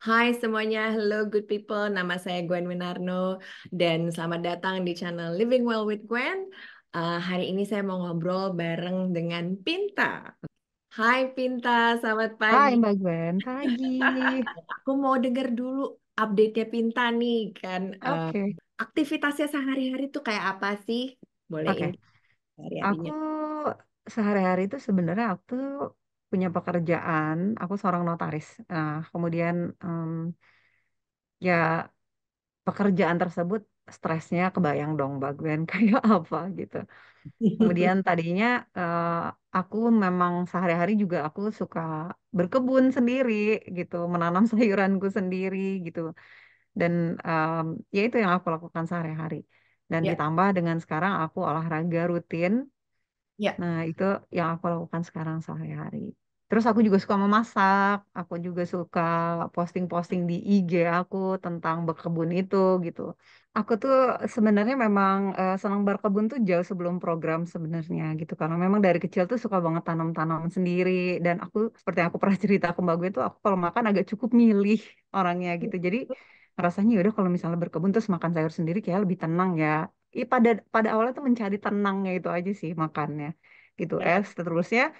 Hai semuanya, hello good people, nama saya Gwen Winarno dan selamat datang di channel Living Well with Gwen. Hari ini saya mau ngobrol bareng dengan Pinta. Hai Pinta, selamat pagi. Hai Mbak Gwen, pagi. Aku mau denger dulu update-nya Pinta nih kan. Okay. Aktivitasnya sehari-hari tuh kayak apa sih? Boleh okay. Aku sehari-hari itu sebenarnya aku punya pekerjaan, aku seorang notaris. Nah, kemudian ya pekerjaan tersebut stresnya kebayang dong Mbak Gwen kayak apa gitu. Kemudian tadinya aku memang sehari-hari juga aku suka berkebun sendiri gitu, menanam sayuranku sendiri gitu. Dan ya itu yang aku lakukan sehari-hari. Dan ditambah dengan sekarang aku olahraga rutin. Nah, itu yang aku lakukan sekarang sehari-hari. Terus aku juga suka memasak, aku juga suka posting-posting di IG aku tentang berkebun itu gitu. Aku tuh sebenarnya memang senang berkebun tuh jauh sebelum program sebenarnya gitu. Karena memang dari kecil tuh suka banget tanam-tanam sendiri. Dan aku, seperti yang aku pernah cerita ke Mbak Gwen tuh, aku kalau makan agak cukup milih orangnya gitu. Jadi rasanya yaudah kalau misalnya berkebun terus makan sayur sendiri kayak lebih tenang ya. Pada awalnya tuh mencari tenangnya itu aja sih makannya gitu. Terusnya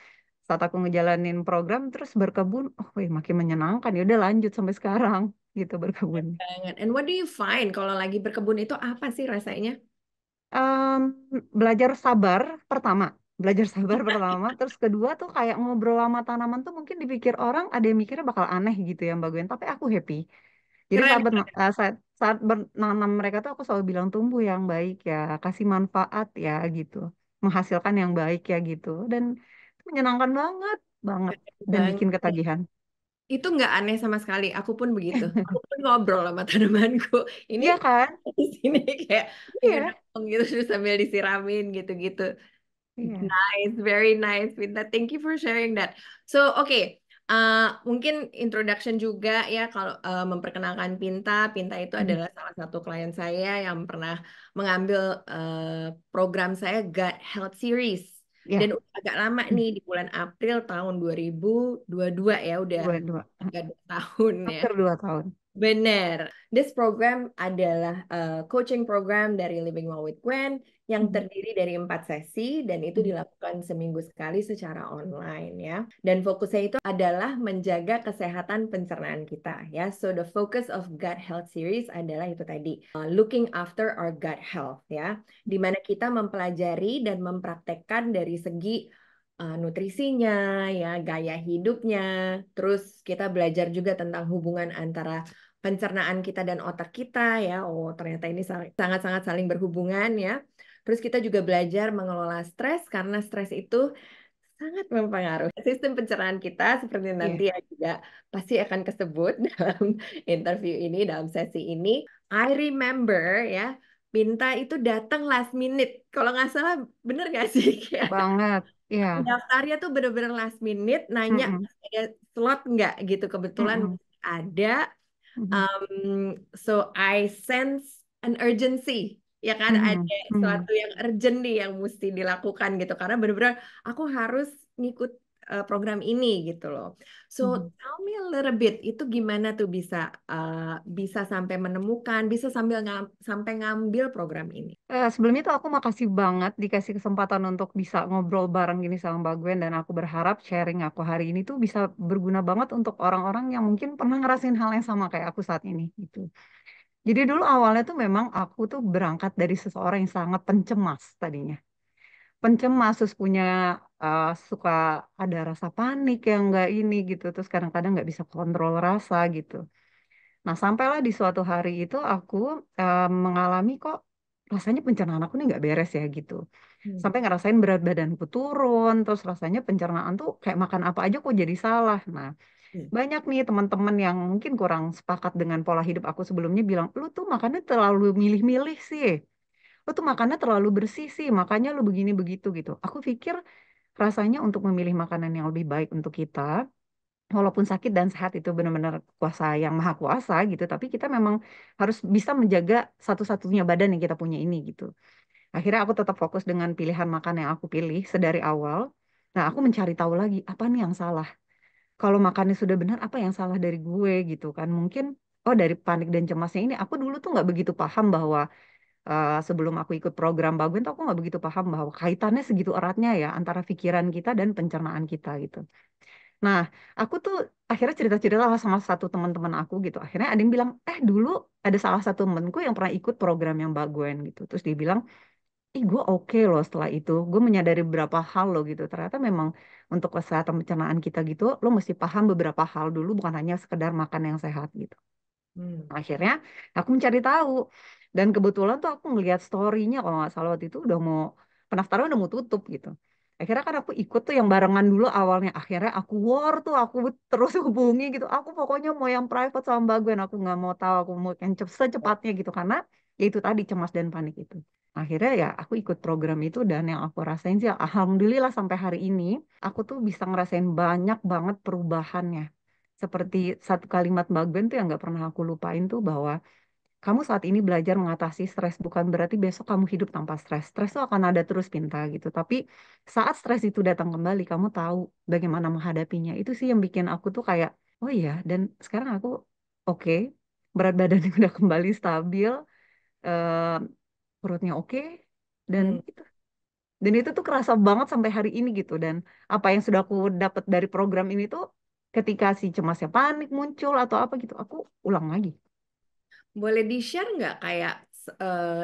saat aku ngejalanin program terus berkebun, makin menyenangkan, ya udah lanjut sampai sekarang gitu berkebun. And what do you find kalau lagi berkebun itu apa sih rasanya? Belajar sabar pertama, terus kedua tuh kayak ngobrol sama tanaman tuh mungkin dipikir orang ada yang mikirnya bakal aneh gitu ya Mbak Gwen, tapi aku happy. Jadi saat menanam mereka tuh aku selalu bilang tumbuh yang baik ya, kasih manfaat ya gitu, menghasilkan yang baik ya gitu, dan menyenangkan banget, dan bikin ketagihan. Itu nggak aneh sama sekali, aku pun begitu. Aku pun ngobrol sama tanamanku. Ini ya kan? Di sini kayak gitu terus sambil disiramin gitu-gitu. Nice, very nice, Pinta. Thank you for sharing that. So, okay. Mungkin introduction juga ya kalau memperkenalkan Pinta. Pinta itu adalah salah satu klien saya yang pernah mengambil program saya Gut Health Series. Dan agak lama nih di bulan April tahun 2022 ya udah 2 tahun ya. Hampir 2 tahun. Bener. This program adalah coaching program dari Living Well with Gwen yang terdiri dari 4 sesi dan itu dilakukan seminggu sekali secara online ya. Dan fokusnya itu adalah menjaga kesehatan pencernaan kita ya. So the focus of Gut Health Series adalah itu tadi, looking after our gut health ya. Dimana kita mempelajari dan mempraktekkan dari segi nutrisinya, ya gaya hidupnya, terus kita belajar juga tentang hubungan antara pencernaan kita dan otak kita ya. Oh ternyata ini sangat-sangat saling berhubungan ya. Terus kita juga belajar mengelola stres karena stres itu sangat mempengaruhi sistem pencernaan kita seperti nanti ya juga pasti akan kesebut dalam interview ini, dalam sesi ini. I remember ya, Pinta itu datang last minute. Kalau nggak salah bener nggak sih? Banget. Daftarnya tuh bener-bener last minute, nanya ada slot nggak gitu, kebetulan ada. So I sense an urgency ya kan, ada sesuatu yang urgent nih yang mesti dilakukan gitu karena bener-bener aku harus ngikut program ini gitu loh. So tell me a little bit, itu gimana tuh bisa bisa sampai menemukan, bisa sampai ngambil program ini. Sebelumnya tuh aku makasih banget dikasih kesempatan untuk bisa ngobrol bareng gini sama Mbak Gwen, dan aku berharap sharing aku hari ini tuh bisa berguna banget untuk orang-orang yang mungkin pernah ngerasain hal yang sama kayak aku saat ini gitu. Jadi dulu awalnya tuh memang aku tuh berangkat dari seseorang yang sangat pencemas tadinya. Terus punya suka ada rasa panik yang nggak ini gitu, terus kadang-kadang nggak bisa kontrol rasa gitu. Nah sampailah di suatu hari itu aku mengalami kok rasanya pencernaan aku nih nggak beres ya gitu. Sampai ngerasain berat badanku turun, terus rasanya pencernaan tuh kayak makan apa aja kok jadi salah. Nah banyak nih teman-teman yang mungkin kurang sepakat dengan pola hidup aku sebelumnya bilang, lu tuh makannya terlalu milih-milih sih. Lu tuh makannya terlalu bersih sih, makanya lu begini begitu gitu. Aku pikir rasanya untuk memilih makanan yang lebih baik untuk kita, walaupun sakit dan sehat itu benar-benar kuasa yang maha kuasa gitu, tapi kita memang harus bisa menjaga satu-satunya badan yang kita punya ini gitu. Akhirnya aku tetap fokus dengan pilihan makan yang aku pilih sedari awal. Nah, aku mencari tahu lagi apa nih yang salah. kalau makannya sudah benar, apa yang salah dari gue gitu kan. Mungkin, oh dari panik dan cemasnya ini, aku dulu tuh nggak begitu paham bahwa sebelum aku ikut program Mbak Gwen tuh aku nggak begitu paham bahwa kaitannya segitu eratnya ya antara pikiran kita dan pencernaan kita gitu. Nah, aku tuh akhirnya cerita-cerita lah sama satu teman-teman aku gitu. Akhirnya ada yang bilang, dulu ada salah satu temanku yang pernah ikut program yang Mbak Gwen gitu. Terus dia bilang, gue oke loh setelah itu. Gue menyadari beberapa hal loh gitu. Ternyata memang untuk kesehatan pencernaan kita gitu, lo mesti paham beberapa hal dulu, bukan hanya sekedar makan yang sehat gitu. Akhirnya aku mencari tahu. Dan kebetulan tuh aku ngeliat story-nya, kalau nggak salah waktu itu udah mau, pendaftaran udah mau tutup gitu. Akhirnya kan aku ikut tuh yang barengan dulu awalnya. Akhirnya aku war tuh, aku terus hubungi gitu. Aku pokoknya mau yang private sama Mbak Gwen, aku nggak mau tahu, aku mau yang secepatnya gitu. Karena ya itu tadi, cemas dan panik itu. Akhirnya ya aku ikut program itu, dan yang aku rasain sih alhamdulillah sampai hari ini aku tuh bisa ngerasain banyak banget perubahannya. Seperti satu kalimat Mbak Gwen tuh yang nggak pernah aku lupain tuh, bahwa kamu saat ini belajar mengatasi stres bukan berarti besok kamu hidup tanpa stres. Stres itu akan ada terus, Pinta gitu. Tapi saat stres itu datang kembali, kamu tahu bagaimana menghadapinya. Itu sih yang bikin aku tuh kayak, oh iya, dan sekarang aku oke, berat badan udah kembali stabil, perutnya oke, dan gitu. Dan itu tuh kerasa banget sampai hari ini gitu. Dan apa yang sudah aku dapat dari program ini tuh, ketika si cemasnya panik muncul atau apa gitu, aku ulang lagi. Boleh di-share nggak kayak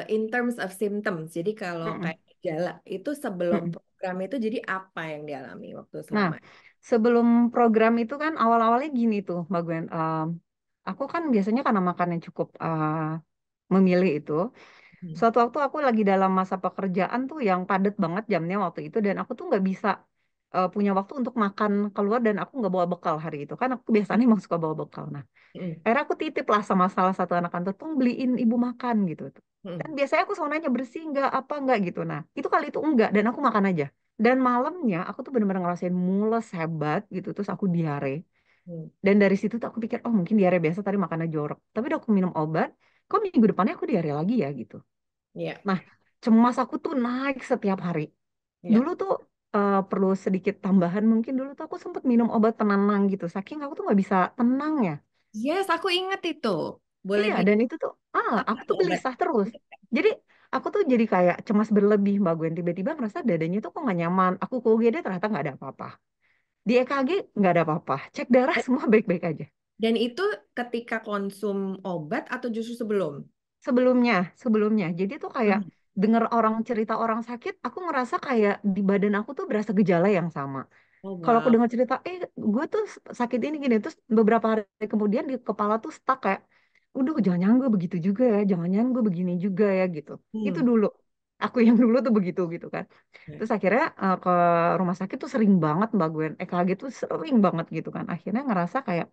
in terms of symptoms? Jadi kalau kayak gejala itu sebelum program itu, jadi apa yang dialami waktu selama? Nah, sebelum program itu kan awal-awalnya gini tuh Mbak Gwen, aku kan biasanya karena makannya cukup memilih itu, suatu waktu aku lagi dalam masa pekerjaan tuh yang padat banget jamnya waktu itu, dan aku tuh nggak bisa punya waktu untuk makan keluar, dan aku nggak bawa bekal hari itu kan, aku biasanya emang suka bawa bekal. Nah, akhirnya aku titip lah sama salah satu anak kantor, pong beliin ibu makan gitu. Dan biasanya aku selalu nanya bersih nggak, apa nggak gitu. Nah, itu kali itu enggak, dan aku makan aja. Dan malamnya aku tuh benar-benar ngerasain mules hebat gitu, terus aku diare. Dan dari situ tuh aku pikir, oh mungkin diare biasa tadi makannya jorok. Tapi udah aku minum obat, kok minggu depannya aku diare lagi ya gitu. Nah, cemas aku tuh naik setiap hari. Dulu tuh perlu sedikit tambahan, mungkin dulu tuh aku sempat minum obat penenang gitu, saking aku tuh nggak bisa tenang ya. Yes, aku inget itu. Boleh. Iya, dan itu tuh, aku tuh gelisah terus. Jadi aku tuh jadi kayak cemas berlebih Mbak Gwen, tiba-tiba ngerasa dadanya tuh kok nggak nyaman. Aku ke UGD ternyata nggak ada apa-apa. Di EKG nggak ada apa-apa. Cek darah semua baik-baik aja. Dan itu ketika konsum obat atau justru sebelum? Sebelumnya. Jadi tuh kayak dengar orang cerita orang sakit, aku ngerasa kayak di badan aku tuh berasa gejala yang sama. Kalau aku dengar cerita, gue tuh sakit ini gini, terus beberapa hari kemudian di kepala tuh stuck kayak, udah jangan-jangan gue begitu juga ya, jangan-jangan gue begini juga ya gitu. Itu dulu, aku yang dulu tuh begitu gitu kan. Terus akhirnya ke rumah sakit tuh sering banget Mbak Gwen, EKG tuh sering banget gitu kan. Akhirnya ngerasa kayak,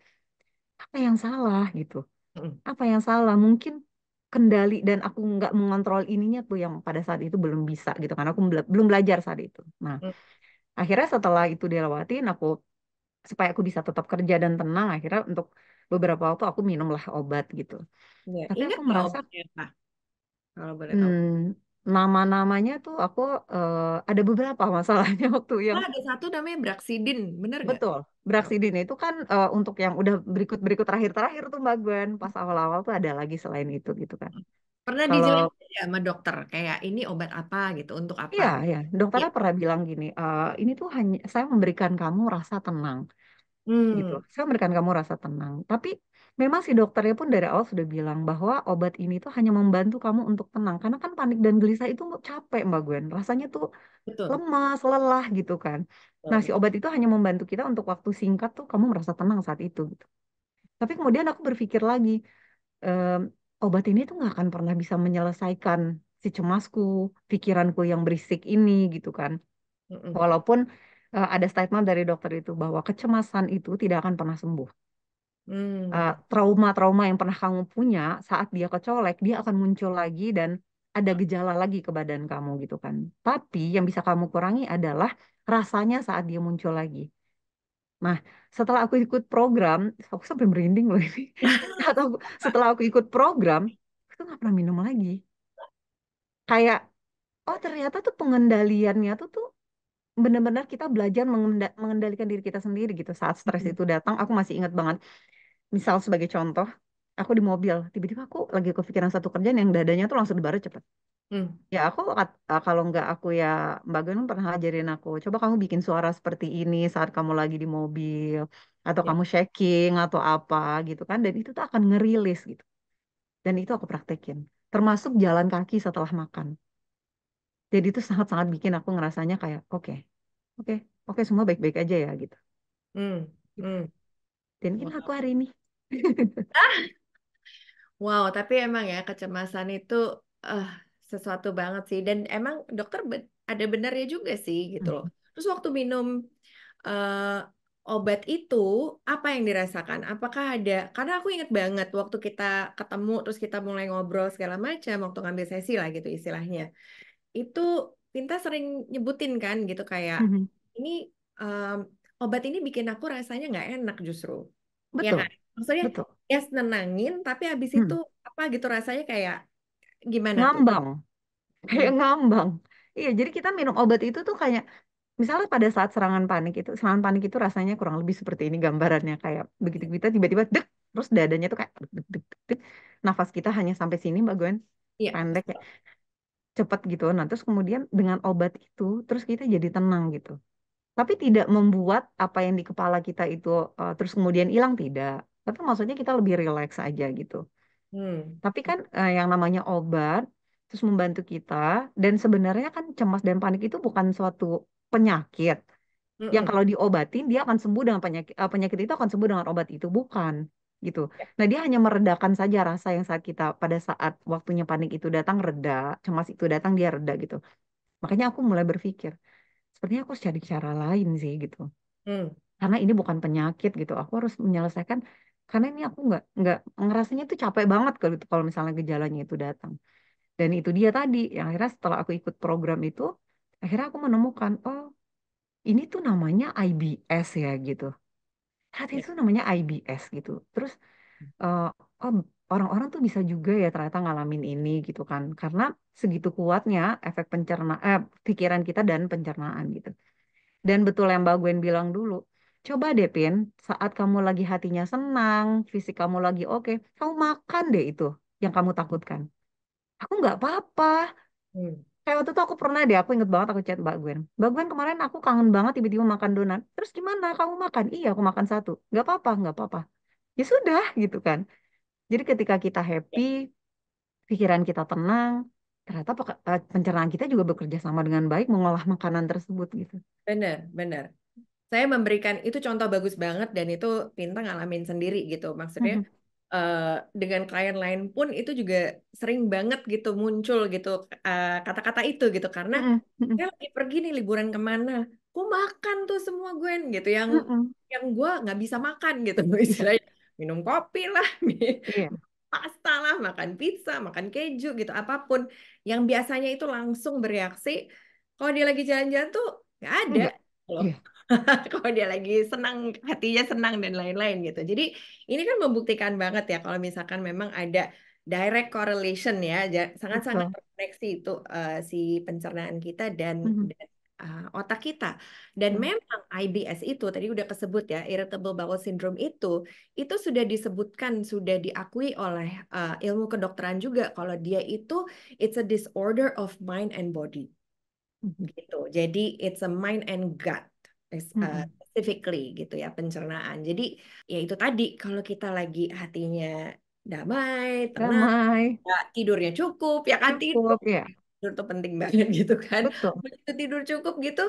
apa yang salah gitu, apa yang salah, mungkin kendali dan aku nggak mengontrol ininya tuh yang pada saat itu belum bisa gitu kan, aku belum belajar saat itu. Nah, akhirnya setelah itu dilewatin, aku supaya aku bisa tetap kerja dan tenang, akhirnya untuk beberapa waktu aku minumlah obat gitu. Tapi ingat aku merasa obatnya, kalau boleh tahu nama-namanya tuh aku ada beberapa masalahnya waktu yang ada satu namanya braxidin, bener nggak? Betul, braxidin itu kan untuk yang udah berikut terakhir tuh Mbak Gwen, pas awal-awal tuh ada lagi selain itu gitu kan. Pernah dijelasin ya sama dokter kayak ini obat apa gitu, untuk apa? Iya, iya. Dokternya pernah bilang gini, ini tuh hanya saya memberikan kamu rasa tenang gitu. Saya memberikan kamu rasa tenang. Tapi memang si dokternya pun dari awal sudah bilang bahwa obat ini tuh hanya membantu kamu untuk tenang. Karena kan panik dan gelisah itu capek Mbak Gwen. Rasanya tuh lemas, lelah gitu kan. Nah, si obat itu hanya membantu kita untuk waktu singkat tuh kamu merasa tenang saat itu gitu. Tapi kemudian aku berpikir lagi, obat ini tuh nggak akan pernah bisa menyelesaikan si cemasku, pikiranku yang berisik ini gitu kan. Walaupun ada statement dari dokter itu bahwa kecemasan itu tidak akan pernah sembuh. Trauma-trauma yang pernah kamu punya saat dia kecolek, dia akan muncul lagi dan ada gejala lagi ke badan kamu gitu kan. Tapi yang bisa kamu kurangi adalah rasanya saat dia muncul lagi. Nah, setelah aku ikut program, aku sampai merinding loh ini. Setelah aku ikut program, aku tuh nggak pernah minum lagi. Kayak, oh ternyata tuh pengendaliannya tuh benar-benar kita belajar mengendalikan diri kita sendiri gitu saat stres itu datang. Aku masih ingat banget, misal sebagai contoh, aku di mobil, tiba-tiba aku lagi kepikiran satu kerjaan yang dadanya tuh langsung debar cepet. Ya aku kalau nggak aku ya Mbak Gwen pernah ajarin aku, coba kamu bikin suara seperti ini saat kamu lagi di mobil, atau kamu shaking atau apa gitu kan, dan itu tuh akan ngerilis gitu. Dan itu aku praktekin, termasuk jalan kaki setelah makan. Jadi itu sangat-sangat bikin aku ngerasanya kayak oke, semua baik-baik aja ya gitu. Dan ini aku hari ini. Wow, tapi emang ya kecemasan itu sesuatu banget sih. Dan emang dokter ada benarnya juga sih gitu loh. Terus waktu minum obat itu apa yang dirasakan? Apakah ada? Karena aku inget banget waktu kita ketemu terus kita mulai ngobrol segala macam waktu ngambil sesi lah gitu istilahnya. Itu Pinta sering nyebutin kan gitu kayak ini obat ini bikin aku rasanya nggak enak justru. Betul. Ya, maksudnya betul. Yes, nenangin tapi habis itu apa gitu rasanya kayak gimana? Ngambang. Kayak ngambang. Iya, jadi kita minum obat itu tuh kayak misalnya pada saat serangan panik itu rasanya kurang lebih seperti ini gambarannya, kayak begitu kita tiba-tiba dek, terus dadanya tuh kayak dek, dek, dek. Nafas kita hanya sampai sini Mbak Gwen. Iya. Pendek ya. Cepat gitu. Nah, terus kemudian dengan obat itu terus kita jadi tenang gitu. Tapi tidak membuat apa yang di kepala kita itu terus kemudian hilang, tidak. Tapi maksudnya kita lebih rileks aja gitu. Tapi kan yang namanya obat terus membantu kita, dan sebenarnya kan cemas dan panik itu bukan suatu penyakit yang kalau diobatin dia akan sembuh dengan penyakit itu akan sembuh dengan obat itu, bukan gitu. Nah, dia hanya meredakan saja rasa yang saat kita pada saat waktunya panik itu datang reda, cemas itu datang dia reda gitu. Makanya aku mulai berpikir sepertinya aku harus cari cara lain sih gitu. Karena ini bukan penyakit gitu. Aku harus menyelesaikan, karena ini aku nggak ngerasanya tuh capek banget kalau misalnya gejalanya itu datang. Dan itu dia tadi yang akhirnya setelah aku ikut program itu akhirnya aku menemukan, oh ini tuh namanya IBS ya gitu. Ternyata itu namanya IBS gitu. Terus orang-orang tuh bisa juga ya ternyata ngalamin ini gitu kan. Karena segitu kuatnya efek pikiran kita dan pencernaan gitu. Dan betul yang Mbak Gwen bilang dulu, coba deh Pin, saat kamu lagi hatinya senang, fisik kamu lagi oke, kamu makan deh itu yang kamu takutkan. Aku nggak apa-apa. Kayak waktu itu aku pernah deh, aku inget banget aku chat Mbak Gwen. Mbak Gwen, kemarin aku kangen banget tiba-tiba makan donat. Terus gimana? Kamu makan? Iya, aku makan satu. Nggak apa-apa, nggak apa-apa. Ya sudah, gitu kan. Jadi ketika kita happy, pikiran kita tenang, ternyata pencernaan kita juga bekerja sama dengan baik mengolah makanan tersebut gitu. Benar, benar. Saya memberikan, itu contoh bagus banget dan itu Pinta ngalamin sendiri gitu. Maksudnya dengan klien lain pun itu juga sering banget gitu muncul gitu kata-kata itu gitu. Karena saya lagi pergi nih liburan kemana, gue makan tuh semua Gwen gitu. Yang gue nggak bisa makan gitu istilahnya. Minum kopi lah, pasta lah, makan pizza, makan keju gitu, apapun yang biasanya itu langsung bereaksi. Kalau dia lagi jalan-jalan tuh nggak ada. Kalau dia lagi senang, hatinya senang dan lain-lain gitu. Jadi ini kan membuktikan banget ya kalau misalkan memang ada direct correlation ya, sangat-sangat terkoneksi itu si pencernaan kita dan otak kita. Dan memang IBS itu tadi udah kesebut ya, irritable bowel syndrome itu sudah disebutkan, sudah diakui oleh ilmu kedokteran juga kalau dia itu it's a disorder of mind and body gitu. Jadi it's a mind and gut specifically gitu ya, pencernaan. Jadi ya itu tadi, kalau kita lagi hatinya damai, tenang, tidurnya cukup ya kan, tidur tuh penting banget gitu kan. Begitu tidur cukup gitu,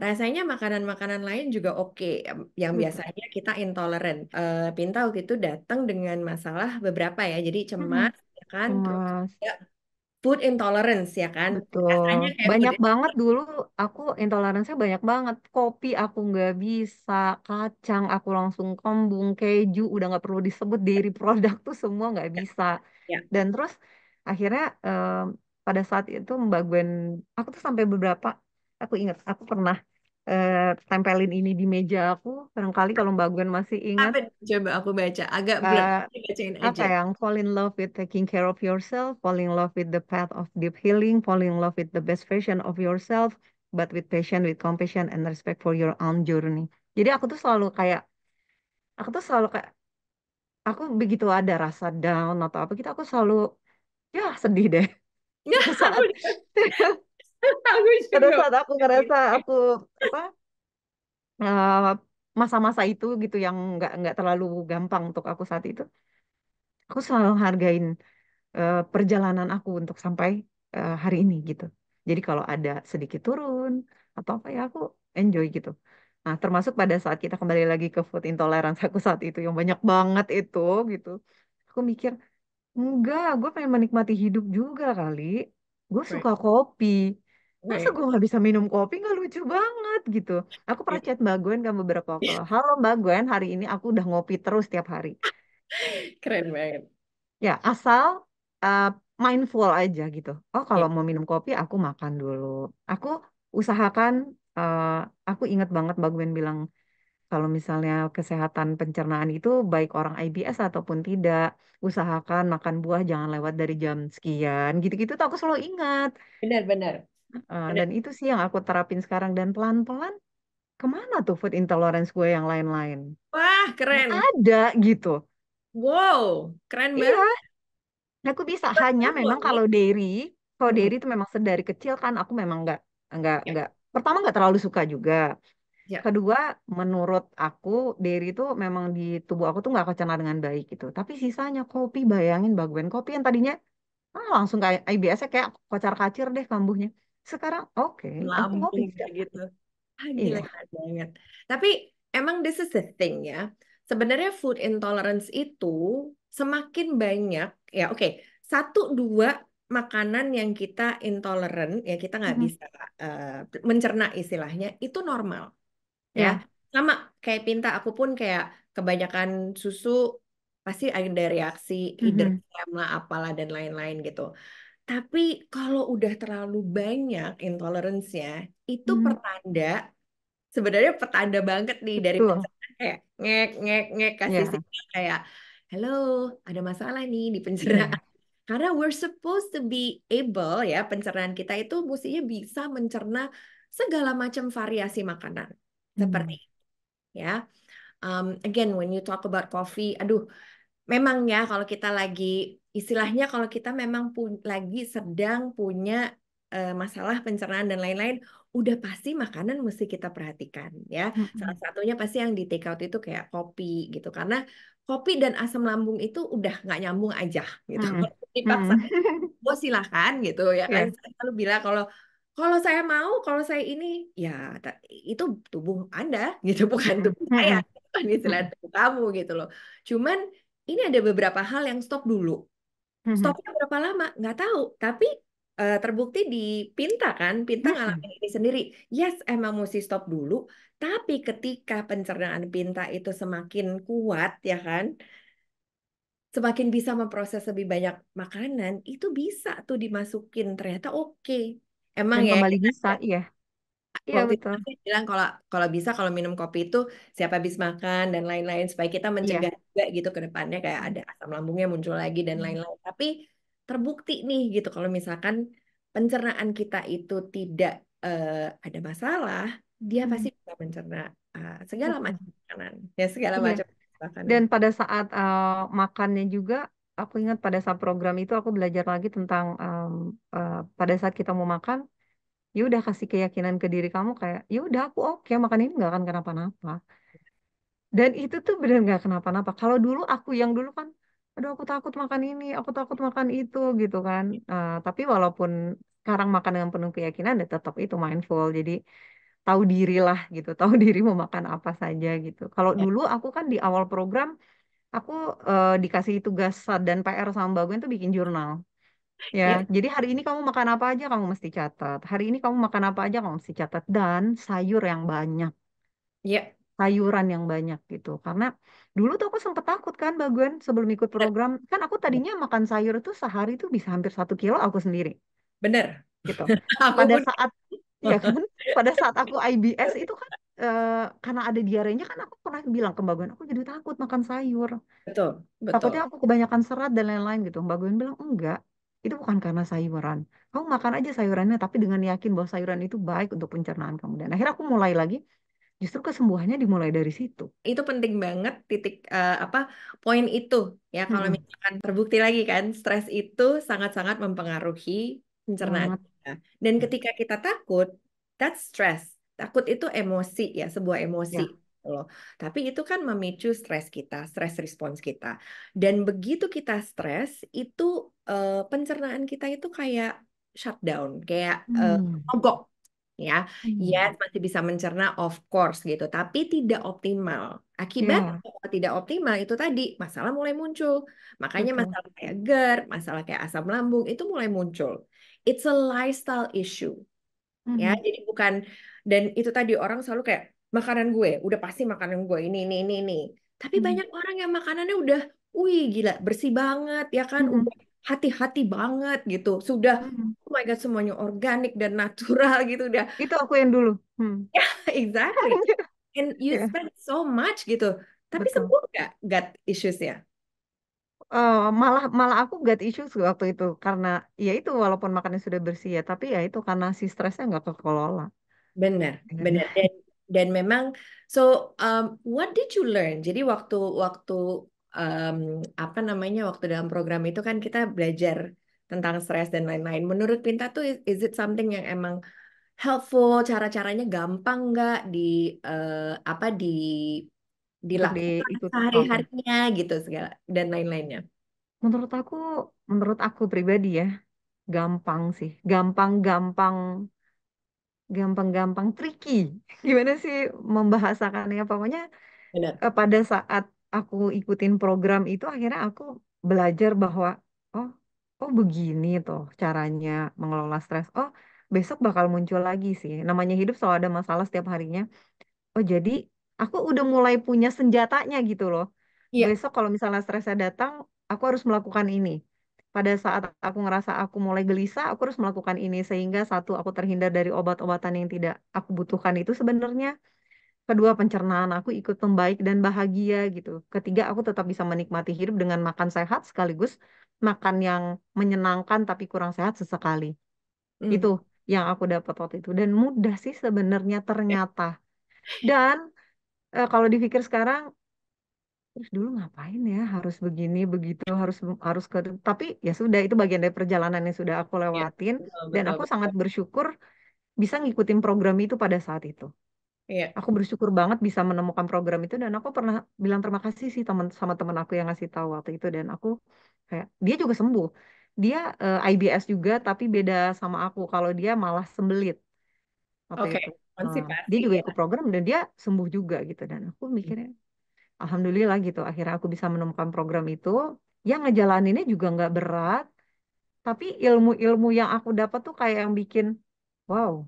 rasanya makanan-makanan lain juga oke, yang biasanya kita intoleran. Pinta waktu itu datang dengan masalah beberapa ya, jadi cemas ya kan, terus ya, food intolerance ya kan. Banyak banget dulu aku intoleransinya banyak banget. Kopi aku nggak bisa, kacang aku langsung kembung, keju udah nggak perlu disebut, dairy produk tuh semua nggak bisa. Dan terus akhirnya pada saat itu Mbak Gwen, aku tuh sampai beberapa, aku ingat aku pernah tempelin ini di meja aku, barangkali kalau Mbak Gwen masih ingat. Coba aku baca, agak berat, bacain aja. Yang fall in love with taking care of yourself, fall in love with the path of deep healing, fall in love with the best version of yourself, but with passion, with compassion, and respect for your own journey. Jadi aku tuh selalu kayak, aku begitu ada rasa down atau apa gitu, aku selalu, ya sedih deh. Pada saat aku ngerasa aku apa masa-masa itu gitu yang nggak terlalu gampang untuk aku saat itu, aku selalu hargain perjalanan aku untuk sampai hari ini gitu. Jadi kalau ada sedikit turun atau apa ya aku enjoy gitu. Nah, termasuk pada saat kita kembali lagi ke food intolerance aku saat itu yang banyak banget itu gitu. Aku mikir, enggak, gue pengen menikmati hidup juga kali. Gue suka kopi. Masa gue gak bisa minum kopi, gak lucu banget gitu. Aku pernah chat Mbak Gwen kan beberapa waktu. Halo Mbak Gwen, hari ini aku udah ngopi terus tiap hari. Keren banget. Ya, asal mindful aja gitu. Oh, kalau mau minum kopi, aku makan dulu. Aku usahakan, aku ingat banget Mbak Gwen bilang, kalau misalnya kesehatan pencernaan itu baik orang IBS ataupun tidak, usahakan makan buah jangan lewat dari jam sekian. Gitu-gitu tuh aku selalu ingat. Benar-benar. Dan itu sih yang aku terapin sekarang. Dan pelan-pelan, kemana tuh food intolerance gue yang lain-lain? Wah, keren. Nggak ada gitu. Wow, keren banget. Iya. Aku bisa hanya memang kalau dairy itu memang dari kecil kan aku memang nggak. Pertama nggak terlalu suka juga. Ya. Kedua, menurut aku dairy itu memang di tubuh aku tuh nggak kecerna dengan baik gitu. Tapi sisanya kopi, bayangin Baguen, kopi yang tadinya langsung kayak IBS-nya kayak kocar-kacir deh kambuhnya. Sekarang aku kopi gitu. Ah, gila banget. Tapi emang this is the thing ya. Sebenarnya food intolerance itu semakin banyak ya, satu dua makanan yang kita intoleran ya, kita nggak bisa mencerna istilahnya, itu normal ya. Sama kayak Pinta, aku pun kayak kebanyakan susu pasti ada reaksi either krem lah apalah dan lain-lain gitu. Tapi kalau udah terlalu banyak intoleransinya itu pertanda banget nih dari pencernaan, kayak ngek kasih sinyal kayak halo, ada masalah nih di pencernaan. Karena we're supposed to be able ya, pencernaan kita itu mestinya bisa mencerna segala macam variasi makanan. Seperti ya. Again, when you talk about coffee, aduh, memang ya kalau kita lagi, istilahnya kalau kita memang lagi sedang punya masalah pencernaan dan lain-lain, udah pasti makanan mesti kita perhatikan ya. Salah satunya pasti yang di take out itu kayak kopi gitu, karena kopi dan asam lambung itu udah nggak nyambung aja gitu. Dipaksa, oh silakan gitu ya. Saya selalu bilang kalau saya mau, kalau saya ini ya itu tubuh Anda gitu, bukan tubuh saya, bukan istilah tubuh kamu gitu loh. Cuman ini ada beberapa hal yang stop dulu. Stopnya berapa lama nggak tahu, tapi terbukti di Pinta kan, Pinta ngalamin ini sendiri. Yes, emang mesti stop dulu, tapi ketika pencernaan Pinta itu semakin kuat ya kan, semakin bisa memproses lebih banyak makanan, itu bisa tuh dimasukin ternyata Emang dan ya kembali bisa ya. Iya betul. Bilang kalau bisa kalau minum kopi itu siapa habis makan dan lain-lain, supaya kita mencegah juga gitu ke depannya kayak ada asam lambungnya muncul lagi dan lain-lain. Tapi terbukti nih gitu kalau misalkan pencernaan kita itu tidak ada masalah, dia pasti bisa mencerna segala macam makanan ya, segala macam makanan. Dan pada saat makannya juga aku ingat pada saat program itu aku belajar lagi tentang pada saat kita mau makan, ya udah kasih keyakinan ke diri kamu kayak ya udah aku makan ini nggak akan kenapa-napa. Dan itu tuh benar nggak kenapa-napa. Kalau dulu aku yang dulu kan, aduh aku takut makan ini, aku takut makan itu gitu kan. Tapi walaupun sekarang makan dengan penuh keyakinan, dan tetap itu mindful. Jadi tahu diri lah gitu, tahu diri mau makan apa saja gitu. Kalau dulu aku kan di awal program, aku dikasih tugas dan PR sama Mbak Gwen tuh bikin jurnal. Ya, jadi hari ini kamu makan apa aja kamu mesti catat. Hari ini kamu makan apa aja kamu mesti catat. Dan sayur yang banyak. Sayuran yang banyak gitu. Karena dulu tuh aku sempet takut kan Mbak Gwen sebelum ikut program. Kan aku tadinya makan sayur tuh sehari tuh bisa hampir 1 kilo aku sendiri. Bener. Gitu. Pada saat, ya kan, pada saat aku IBS itu kan karena ada diarenya kan, aku pernah bilang ke Mbak Gwen, aku jadi takut makan sayur. Betul. Takutnya aku kebanyakan serat dan lain-lain gitu. Mbak Gwen bilang, enggak. itu bukan karena sayuran. Kamu makan aja sayurannya, tapi dengan yakin bahwa sayuran itu baik untuk pencernaan kamu. Dan akhirnya aku mulai lagi, justru kesembuhannya dimulai dari situ. Itu penting banget titik poin itu ya. Kalau misalkan terbukti lagi kan, stres itu sangat-sangat mempengaruhi pencernaan kita. Dan ketika kita takut, that's stress. Takut itu emosi ya, sebuah emosi. Ya. Loh. Tapi itu kan memicu stres kita, stres respons kita. Dan begitu kita stres, itu pencernaan kita itu kayak shutdown, kayak mogok, ya. Ya, masih bisa mencerna of course gitu, tapi tidak optimal. Akibat kalau tidak optimal itu tadi masalah mulai muncul. Makanya masalah kayak GERD, masalah kayak asam lambung itu mulai muncul. It's a lifestyle issue. Ya, jadi bukan, dan itu tadi orang selalu kayak makanan gue, udah pasti makanan gue ini. Tapi banyak orang yang makanannya udah, wih gila, bersih banget, ya kan, udah hati-hati banget gitu. Sudah, oh my God, semuanya organik dan natural gitu udah. Itu aku yang dulu. Ya, exactly. And you spend so much gitu. Tapi sembuh nggak gut issues-nya? Malah aku gut issues waktu itu. Karena ya itu, walaupun makannya sudah bersih ya, tapi ya itu karena si stresnya nggak kekelola. Bener. Dan memang, so what did you learn? Jadi waktu dalam program itu kan kita belajar tentang stres dan lain-lain. Menurut Pinta tuh, is it something yang emang helpful? Cara-caranya gampang nggak dilakukan sehari-harinya gitu segala dan lain-lainnya? Menurut aku pribadi ya, gampang sih, gampang-gampang tricky. Gimana sih membahasakannya? Pokoknya pada saat aku ikutin program itu, akhirnya aku belajar bahwa oh begini tuh caranya mengelola stres. Oh, besok bakal muncul lagi sih. Namanya hidup selalu ada masalah setiap harinya. Oh, jadi aku udah mulai punya senjatanya gitu loh. Yeah. Besok kalau misalnya stresnya datang, aku harus melakukan ini. Pada saat aku ngerasa aku mulai gelisah, aku harus melakukan ini. Sehingga satu, aku terhindar dari obat-obatan yang tidak aku butuhkan itu sebenarnya. Kedua, pencernaan aku ikut membaik dan bahagia gitu. Ketiga, aku tetap bisa menikmati hidup dengan makan sehat sekaligus makan yang menyenangkan tapi kurang sehat sesekali. Itu yang aku dapat waktu itu. Dan mudah sih sebenarnya ternyata. Dan kalau dipikir sekarang, terus dulu ngapain ya harus begini begitu harus ke, tapi ya sudah, itu bagian dari perjalanan yang sudah aku lewatin. Betul, aku sangat bersyukur bisa ngikutin program itu pada saat itu. Aku bersyukur banget bisa menemukan program itu, dan aku pernah bilang terima kasih sih sama teman aku yang ngasih tahu waktu itu. Dan aku kayak, dia juga sembuh, dia IBS juga, tapi beda sama aku. Kalau dia malah sembelit waktu itu, dia juga ikut program dan dia sembuh juga gitu. Dan aku mikirnya alhamdulillah gitu, akhirnya aku bisa menemukan program itu. Yang ngejalaninnya juga nggak berat, tapi ilmu-ilmu yang aku dapat tuh kayak yang bikin, wow,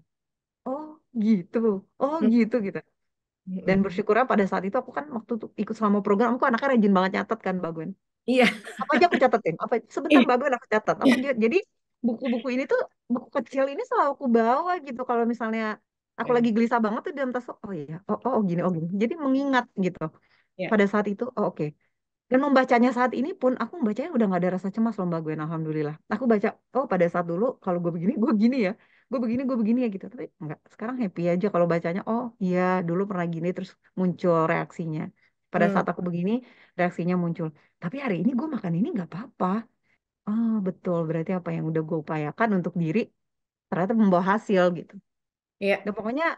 oh gitu. Dan bersyukurnya pada saat itu, aku kan waktu ikut selama program, aku anaknya rajin banget nyatet kan, Mbak Gwen. Iya. Apa aja aku catetin, apa sebentar Mbak Gwen aku catet. Jadi buku-buku ini tuh, buku kecil ini selalu aku bawa gitu. Kalau misalnya aku lagi gelisah banget tuh dalam tas, oh iya, gini. Jadi mengingat gitu. Pada saat itu, oke. Dan membacanya saat ini pun, aku membacanya udah gak ada rasa cemas loh Mbak Gwen, alhamdulillah. Aku baca, oh pada saat dulu, kalau gue begini ya gitu. Tapi enggak, sekarang happy aja kalau bacanya, oh iya dulu pernah gini, terus muncul reaksinya. Pada saat aku begini, reaksinya muncul. Tapi hari ini gue makan ini gak apa-apa. Oh betul, berarti apa yang udah gue upayakan untuk diri, ternyata membawa hasil gitu. Iya. Dan pokoknya,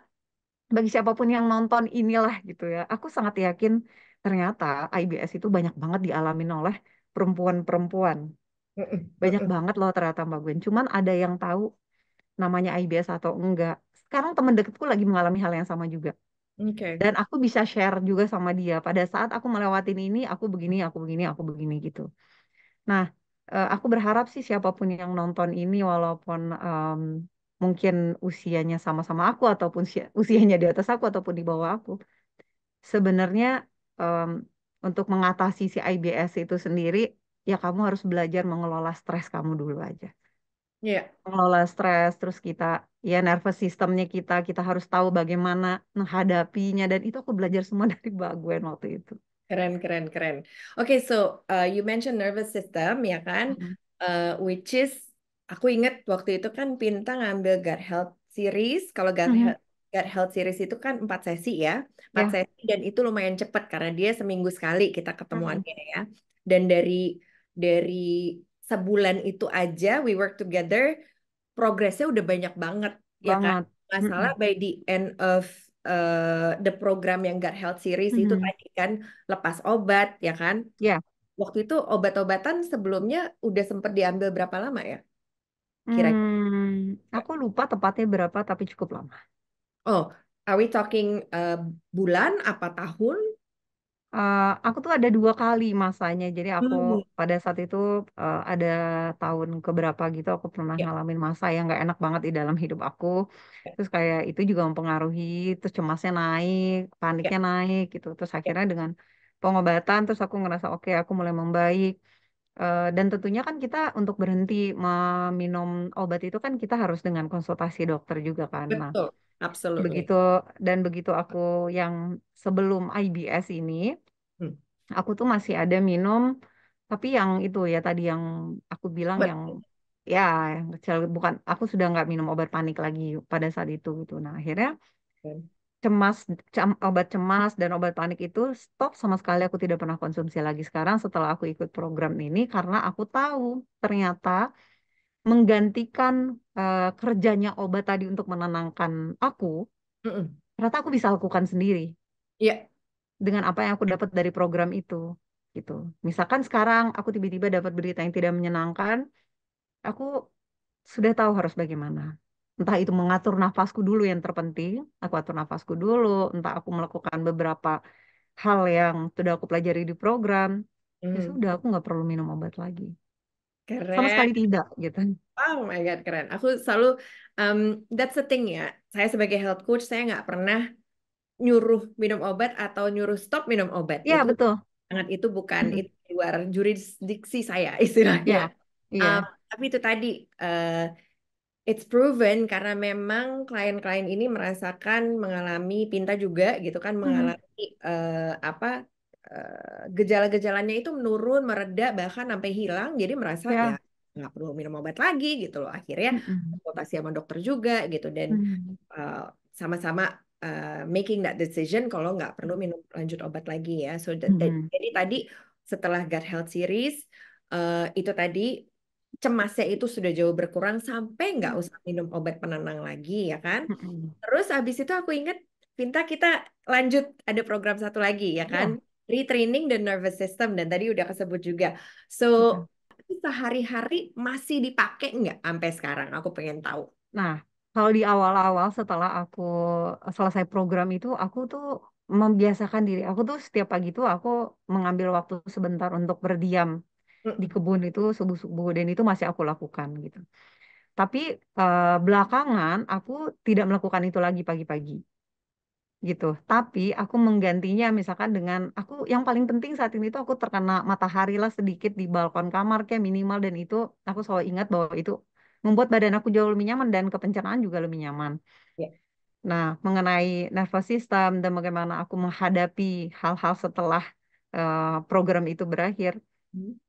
bagi siapapun yang nonton inilah gitu ya, aku sangat yakin, ternyata IBS itu banyak banget dialamin oleh perempuan-perempuan. Banyak banget loh ternyata Mbak Gwen. Cuman ada yang tahu namanya IBS atau enggak. Sekarang teman dekatku lagi mengalami hal yang sama juga. Dan aku bisa share juga sama dia. Pada saat aku melewatin ini, aku begini gitu. Nah, aku berharap sih siapapun yang nonton ini, walaupun mungkin usianya sama-sama aku, ataupun usianya di atas aku, ataupun di bawah aku, sebenarnya untuk mengatasi si IBS itu sendiri, ya kamu harus belajar mengelola stres kamu dulu aja. Mengelola stres, terus kita, ya nervous sistemnya kita harus tahu bagaimana menghadapinya. Dan itu aku belajar semua dari Mbak Gwen waktu itu. Keren. Okay, so you mentioned nervous system, ya kan? Which is Aku inget waktu itu kan Pinta ngambil Gut Health Series. Kalau Gut Health Series itu kan 4 sesi ya. 4 sesi, dan itu lumayan cepat karena dia seminggu sekali kita ketemuannya ya. Dan dari sebulan itu aja we work together, progresnya udah banyak banget, ya kan? Masalah by the end of the program yang Gut Health Series itu tadi kan lepas obat, ya kan? Ya. Yeah. Waktu itu obat-obatan sebelumnya udah sempat diambil berapa lama ya? Kira-kira. Aku lupa tepatnya berapa, tapi cukup lama. Oh, are we talking bulan apa tahun? Aku tuh ada 2 kali masanya, jadi aku pada saat itu ada tahun keberapa gitu aku pernah ngalamin masa yang nggak enak banget di dalam hidup aku. Terus kayak itu juga mempengaruhi, terus cemasnya naik, paniknya naik gitu. Terus akhirnya dengan pengobatan, terus aku ngerasa oke, aku mulai membaik. Dan tentunya kan kita untuk berhenti minum obat itu kan kita harus dengan konsultasi dokter juga kan. Betul. Absolutely. Begitu aku yang sebelum IBS ini, aku tuh masih ada minum, tapi yang itu ya tadi yang aku bilang yang ya kecil, bukan, aku sudah nggak minum obat panik lagi pada saat itu gitu. Nah akhirnya obat cemas dan obat panik itu stop sama sekali, aku tidak pernah konsumsi lagi sekarang setelah aku ikut program ini, karena aku tahu ternyata menggantikan kerjanya obat tadi untuk menenangkan aku, ternyata aku bisa lakukan sendiri. Iya. Dengan apa yang aku dapat dari program itu, gitu. Misalkan sekarang aku tiba-tiba dapat berita yang tidak menyenangkan, aku sudah tahu harus bagaimana. Entah itu mengatur nafasku dulu yang terpenting, aku atur nafasku dulu. Entah aku melakukan beberapa hal yang sudah aku pelajari di program, ya sudah aku nggak perlu minum obat lagi. Keren. Sama sekali tidak gitu. Oh my God, keren. Aku selalu, that's the thing ya, saya sebagai health coach, saya nggak pernah nyuruh minum obat atau nyuruh stop minum obat. Iya, betul. Sangat itu bukan, itu luar jurisdiksi saya istilahnya. Yeah. Yeah. Tapi itu tadi, it's proven karena memang klien-klien ini merasakan, mengalami, Pinta juga gitu kan, mengalami gejala-gejalanya itu menurun, mereda, bahkan sampai hilang, jadi merasa ya nggak perlu minum obat lagi gitu loh. Akhirnya konsultasi sama dokter juga gitu, dan sama-sama making that decision kalau nggak perlu minum lanjut obat lagi ya. So jadi tadi setelah Gut Health Series itu tadi cemasnya itu sudah jauh berkurang sampai nggak usah minum obat penenang lagi ya kan. Terus abis itu aku ingat Pinta kita lanjut ada program satu lagi ya kan. Retraining the nervous system, dan tadi udah kesebut juga. So, sehari-hari masih dipakai nggak sampai sekarang? Aku pengen tahu. Nah, kalau di awal-awal setelah aku selesai program itu, aku tuh membiasakan diri. Aku tuh setiap pagi tuh aku mengambil waktu sebentar untuk berdiam di kebun itu subuh-subuh, dan itu masih aku lakukan gitu. Tapi belakangan aku tidak melakukan itu lagi pagi-pagi gitu. Tapi aku menggantinya misalkan dengan aku yang paling penting saat ini tuh aku terkena matahari lah sedikit di balkon kamar kayak minimal, dan itu aku selalu ingat bahwa itu membuat badan aku jauh lebih nyaman dan kepencernaan juga lebih nyaman. Nah, mengenai nervous system dan bagaimana aku menghadapi hal-hal setelah program itu berakhir,